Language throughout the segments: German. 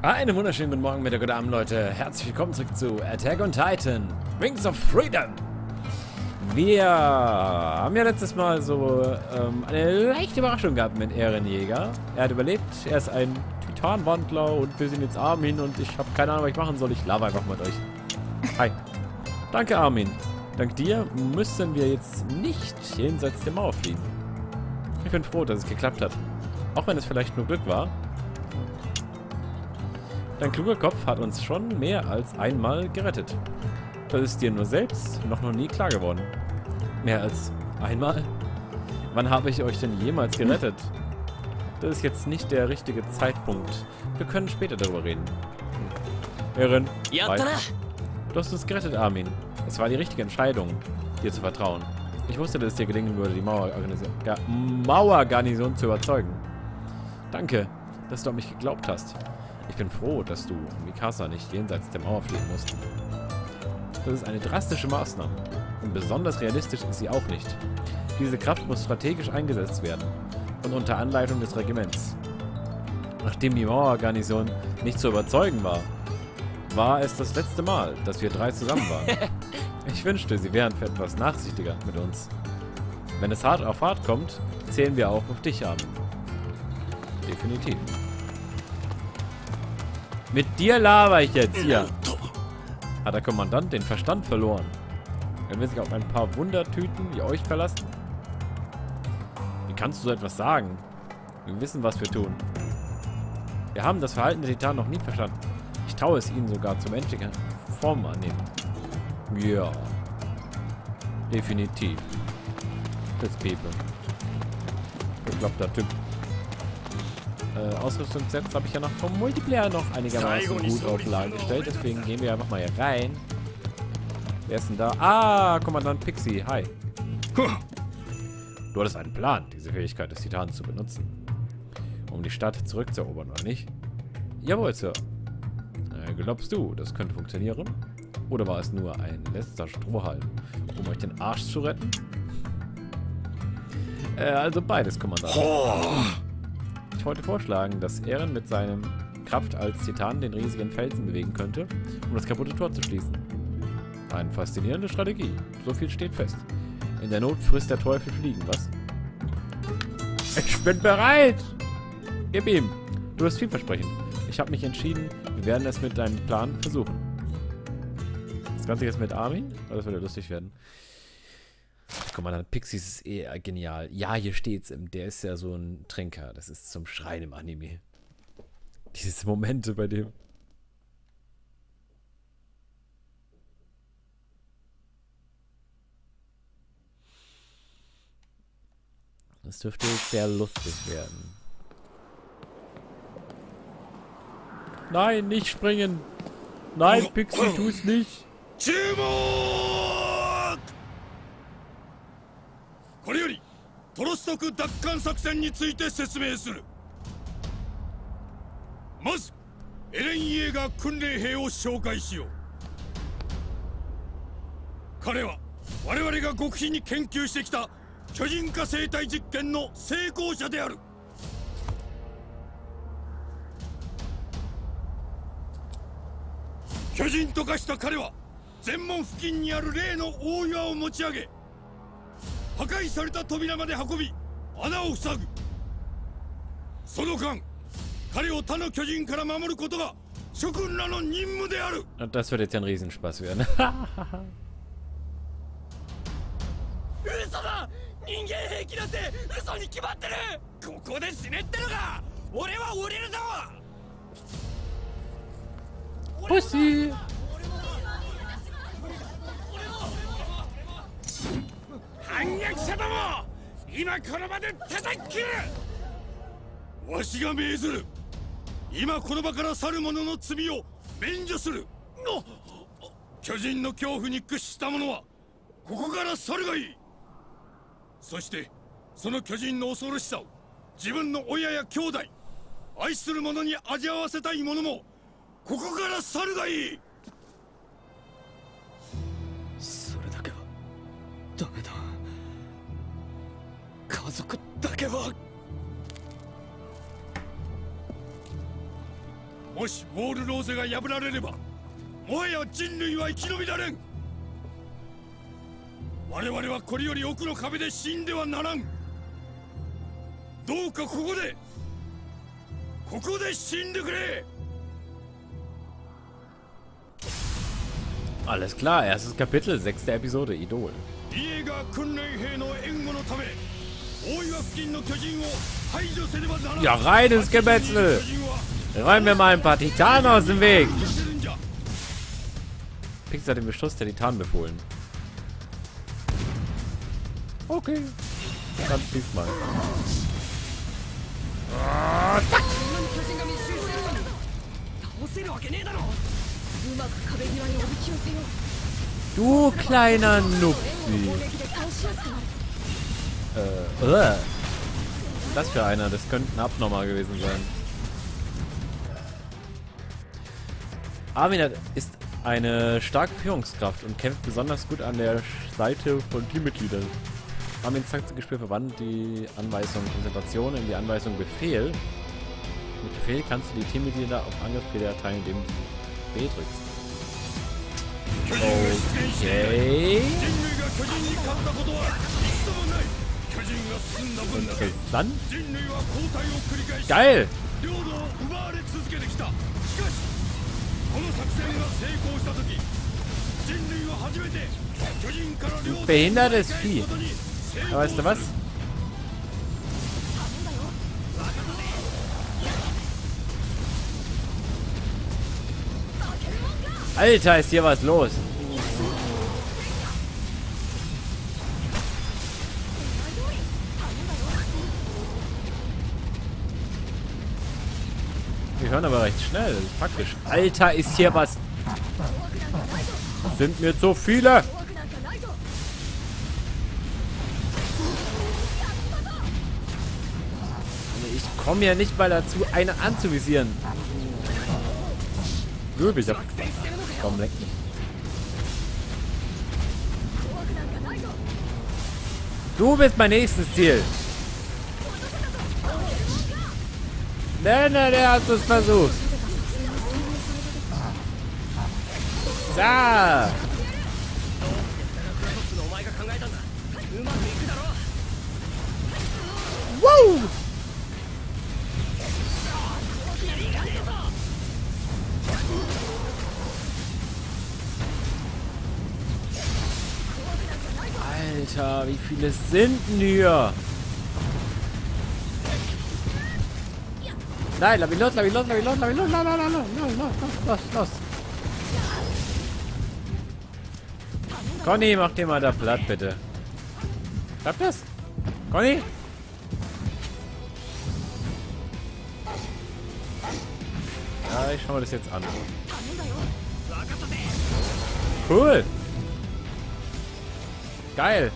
Einen wunderschönen guten Morgen, Mittag, guten Abend, Leute. Herzlich willkommen zurück zu Attack on Titan. Wings of Freedom. Wir haben ja letztes Mal so eine leichte Überraschung gehabt mit Eren Jäger. Er hat überlebt, er ist ein Titanwandler und wir sind jetzt Armin und ich habe keine Ahnung, was ich machen soll. Ich laber einfach mal durch. Hi. Danke, Armin. Dank dir müssen wir jetzt nicht jenseits der Mauer fliegen. Ich bin froh, dass es geklappt hat. Auch wenn es vielleicht nur Glück war. Dein kluger Kopf hat uns schon mehr als einmal gerettet. Das ist dir nur selbst noch nie klar geworden. Mehr als einmal? Wann habe ich euch denn jemals gerettet? Das ist jetzt nicht der richtige Zeitpunkt. Wir können später darüber reden. Eren, du hast uns gerettet, Armin. Es war die richtige Entscheidung, dir zu vertrauen. Ich wusste, dass es dir gelingen würde, die Mauergarnison zu überzeugen. Danke, dass du an mich geglaubt hast. Ich bin froh, dass du Mikasa nicht jenseits der Mauer fliegen musst. Das ist eine drastische Maßnahme. Und besonders realistisch ist sie auch nicht. Diese Kraft muss strategisch eingesetzt werden. Und unter Anleitung des Regiments. Nachdem die Mauergarnison nicht zu überzeugen war, war es das letzte Mal, dass wir drei zusammen waren. Ich wünschte, sie wären für etwas nachsichtiger mit uns. Wenn es hart auf hart kommt, zählen wir auch auf dich, Armin. Definitiv. Mit dir laber ich jetzt hier. Hat der Kommandant den Verstand verloren? Er will sich auf ein paar Wundertüten, die euch verlassen. Wie kannst du so etwas sagen? Wir wissen, was wir tun. Wir haben das Verhalten der Titanen noch nie verstanden. Ich traue es ihnen sogar zu menschlichen Formen annehmen. Ja. Definitiv. Das Pepe. Bekloppter Typ. Ausrüstungssets habe ich ja noch vom Multiplayer noch einigermaßen gut auf Lager gestellt, deswegen gehen wir einfach mal hier rein. Wer ist denn da? Ah, Kommandant Pixie, hi. Du hattest einen Plan, diese Fähigkeit des Titanen zu benutzen. Um die Stadt zurückzuerobern, oder nicht? Jawohl, Sir. Glaubst du, das könnte funktionieren? Oder war es nur ein letzter Strohhalm, um euch den Arsch zu retten? Also beides, Kommandant. Ich wollte vorschlagen, dass Eren mit seinem Kraft als Titan den riesigen Felsen bewegen könnte, um das kaputte Tor zu schließen. Eine faszinierende Strategie. So viel steht fest. In der Not frisst der Teufel Fliegen, was? Ich bin bereit! Gib ihm! Du hast vielversprechend. Ich habe mich entschieden, wir werden es mit deinem Plan versuchen. Das Ganze jetzt mit Armin? Oh, das würde lustig werden. Kommandant Pixies ist eher genial. Ja, hier steht's. Der ist ja so ein Trinker. Das ist zum Schreien im Anime. Diese Momente bei dem. Das dürfte jetzt sehr lustig werden. Nein, nicht springen! Nein, Pixie, tu's nicht! Und das wird jetzt ein Riesenspaß werden. Pussy! Alles klar, erstes Kapitel, 6. Episode, Idol. Ja, rein ins Gemetzel! Räumen wir mal ein paar Titanen aus dem Weg! Pixie hat den Beschuss der Titanen befohlen. Okay. Dann diesmal. Zack! Du kleiner Nupsi! Das für einer, das könnte ein Abnormal gewesen sein. Armin ist eine starke Führungskraft und kämpft besonders gut an der Seite von Teammitgliedern. Armins Taktikgespür verwandelt die Anweisung Konzentration in die Anweisung Befehl. Mit Befehl kannst du die Teammitglieder auf Angriffsfelder erteilen, indem du B drückst. Okay. Okay, dann. Geil! Behindertes Vieh. Aber weißt du was? Alter, ist hier was los? Die hören aber recht schnell, das ist praktisch. Alter, ist hier was. Sind mir zu viele. Ich komme ja nicht mal dazu, eine anzuvisieren. Übel, doch. Komm, leck mich. Du bist mein nächstes Ziel. Nein, der hat es versucht. Da. Wow. Alter, wie viele sind denn hier? Nein, lass mich los. Conny, mach den mal da platt, bitte. Klappt das? Conny? Ja, ich schau mir das jetzt an. Cool. Geil.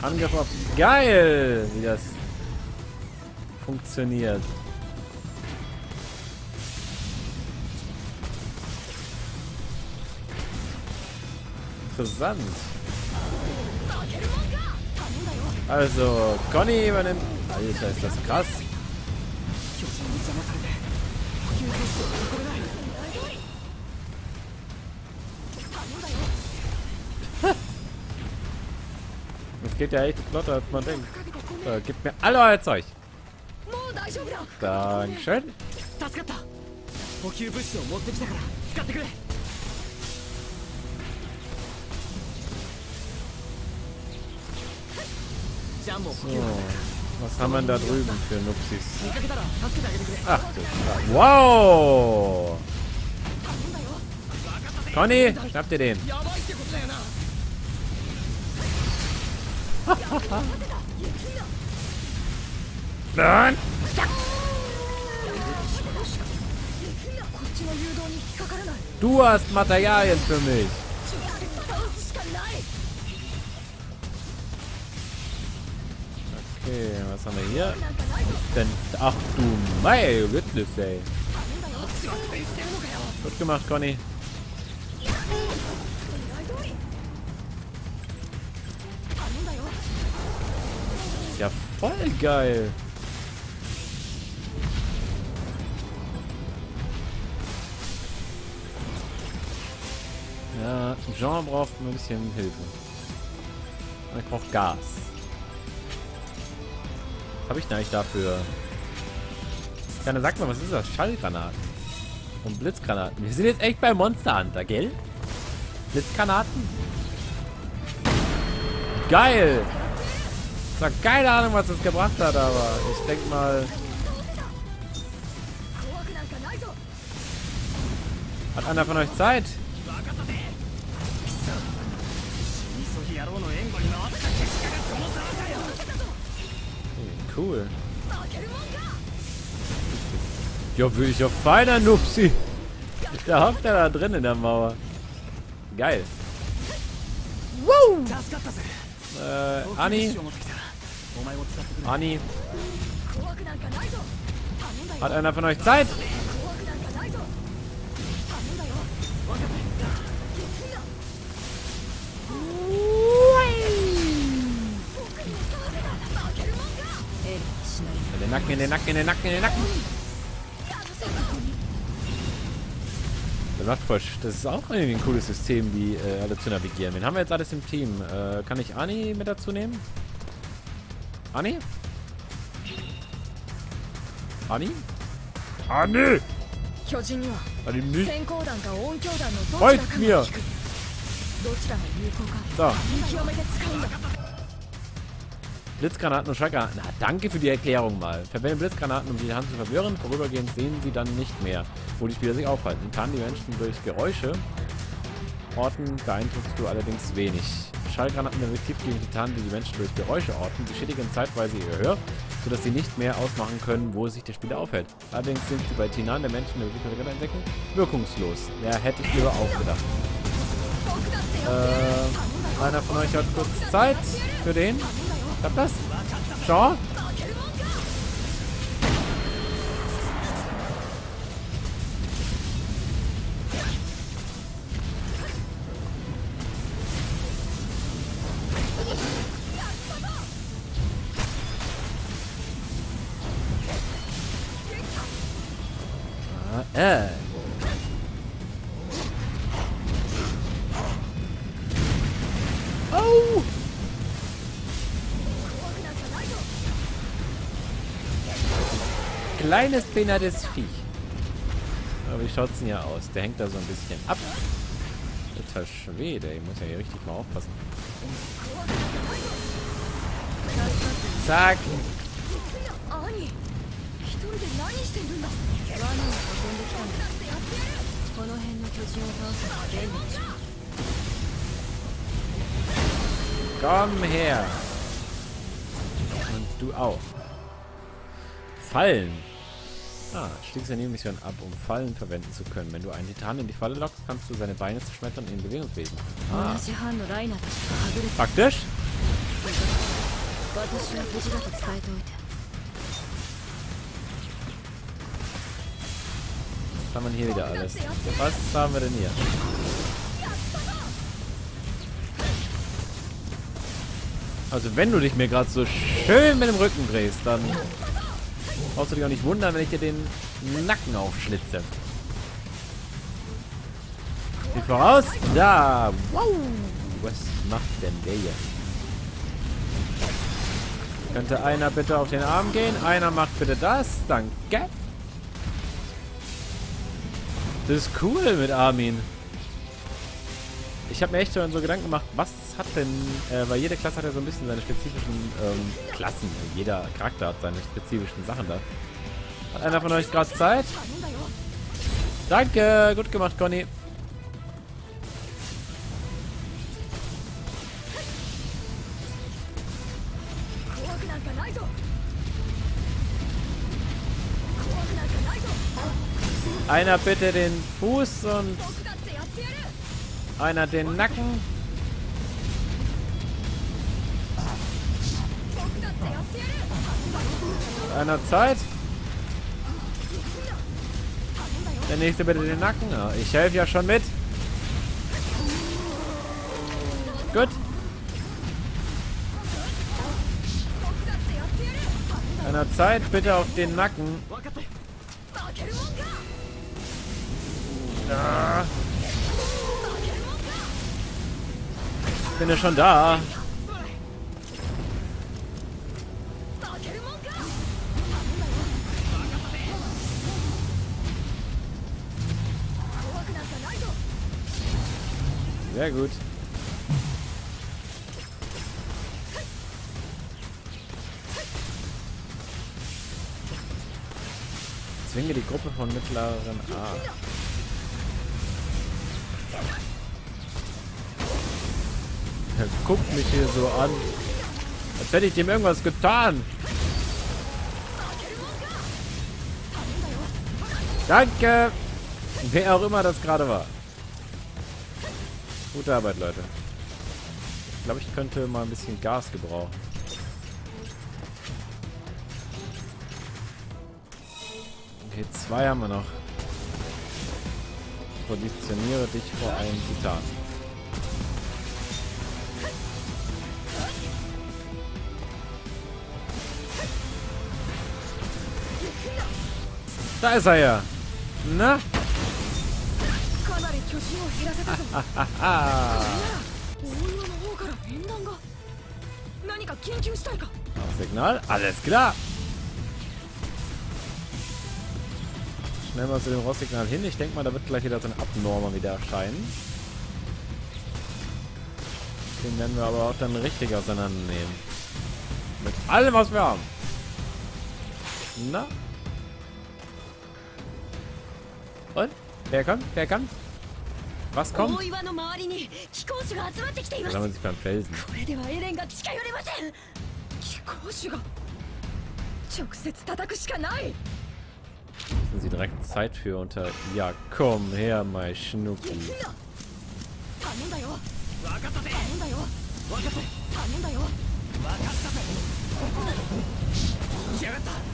Angriff auf. Geil, wie das funktioniert. Interessant. Also, Conny übernimmt. Alter, ist das krass. Es geht ja echt flotter, als man denkt. So, gib mir alle euer Zeug. Dankeschön. So, was haben wir da drüben für Nupsis? Ach, das wow! Conny, schnapp dir den. Nein! Du hast Materialien für mich. Okay, was haben wir hier? Denn, ach du mein Witness, ey. Gut gemacht, Conny. ja voll geil. Ja, Jean braucht ein bisschen Hilfe. Er braucht Gas. Was habe ich denn eigentlich dafür? Keine, sag mal, was ist das? Schallgranaten und Blitzgranaten. Wir sind jetzt echt bei Monster Hunter, gell? Blitzgranaten? Geil! Ich habe keine Ahnung, was das gebracht hat, aber ich denke mal... Hat einer von euch Zeit? Cool. Ja, will ich auf feiner Nupsi. Da hockt er da drin in der Mauer. Geil. Wow! Annie. Hat einer von euch Zeit? Den Nacken, in den Nacken, in den Nacken, in den Nacken. Der macht voll. Das ist auch irgendwie ein cooles System, die alle zu navigieren. Wen haben wir jetzt alles im Team? Kann ich Annie mit dazu nehmen? Annie? Annie? Annie! Folgt mir! So. Blitzgranaten und Schallgranaten. Na, danke für die Erklärung mal. Verwenden Blitzgranaten, um die Hand zu verwirren. Vorübergehend sehen sie dann nicht mehr, wo die Spieler sich aufhalten. Sie tarnen die Menschen durch Geräusche. Orten beeindruckst du allerdings wenig. Schallgranaten sind effektiv gegen die Tarnen, die die Menschen durch Geräusche orten. Sie schädigen zeitweise ihr Gehör, sodass sie nicht mehr ausmachen können, wo sich der Spieler aufhält. Allerdings sind sie bei Tinan der Menschen, die wirklich Verwirrung entdecken, wirkungslos. Ja, hätte ich lieber auch gedacht. Einer von euch hat kurz Zeit für den... Klappt das? Schau. Oh! Kleines behindertes Viech. Aber wie schaut's denn hier aus? Der hängt da so ein bisschen ab. Alter Schwede, ich muss ja hier richtig mal aufpassen. Zack. Komm her. Und du auch. Fallen. Ah, schließt eine Mission ab, um Fallen verwenden zu können. Wenn du einen Titan in die Falle lockst, kannst du seine Beine zerschmettern und ihn bewegungsfähig machen. Ah. Praktisch? Was haben wir hier wieder alles? Was haben wir denn hier? Also wenn du dich mir gerade so schön mit dem Rücken drehst, dann... Brauchst du dich auch nicht wundern, wenn ich dir den Nacken aufschlitze. Wie voraus? Da! Wow! Was macht denn der hier? Könnte einer bitte auf den Arm gehen? Einer macht bitte das. Danke. Das ist cool mit Armin. Ich habe mir echt so Gedanken gemacht, was hat denn, weil jede Klasse hat ja so ein bisschen seine spezifischen Klassen, jeder Charakter hat seine spezifischen Sachen da. Hat einer von euch gerade Zeit? Danke, gut gemacht, Conny. Einer bitte den Fuß und... Einer den Nacken. Einer Zeit. Der nächste bitte den Nacken. Ja, ich helfe ja schon mit. Gut. Einer Zeit bitte auf den Nacken. Da. Ich bin ja schon da. Sehr gut. Zwinge die Gruppe von mittleren A. Er guckt mich hier so an. Als hätte ich dem irgendwas getan. Danke! Wer auch immer das gerade war. Gute Arbeit, Leute. Ich glaube, ich könnte mal ein bisschen Gas gebrauchen. Okay, 2 haben wir noch. Positioniere dich vor einem Titan. Da ist er ja. Na? Signal? Alles klar! Schnell mal zu dem Rostsignal hin. Ich denke mal, da wird gleich wieder so ein Abnormer wieder erscheinen. Den werden wir aber auch dann richtig auseinandernehmen. Mit allem, was wir haben. Na? Und? Wer kommt? Wer kommt? Was kommt? Da sammeln sich beim Felsen. Müssen sie direkt Zeit für unter... Ja, komm her, mein Schnucki.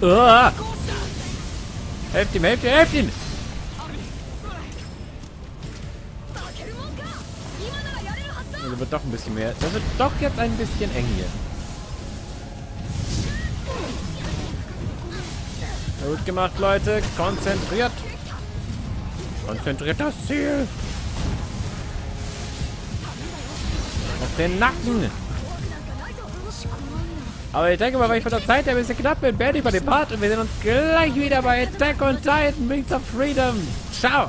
Ah! Helft ihm, helft ihm, helft ihm! Das wird doch ein bisschen mehr. Das wird doch jetzt ein bisschen eng hier. Gut gemacht, Leute. Konzentriert. Konzentriert das Ziel. Auf den Nacken. Aber ich denke mal, weil ich von der Zeit her ein bisschen knapp bin, werde ich bei dem Part und wir sehen uns gleich wieder bei Attack on Titan, Wings of Freedom. Ciao.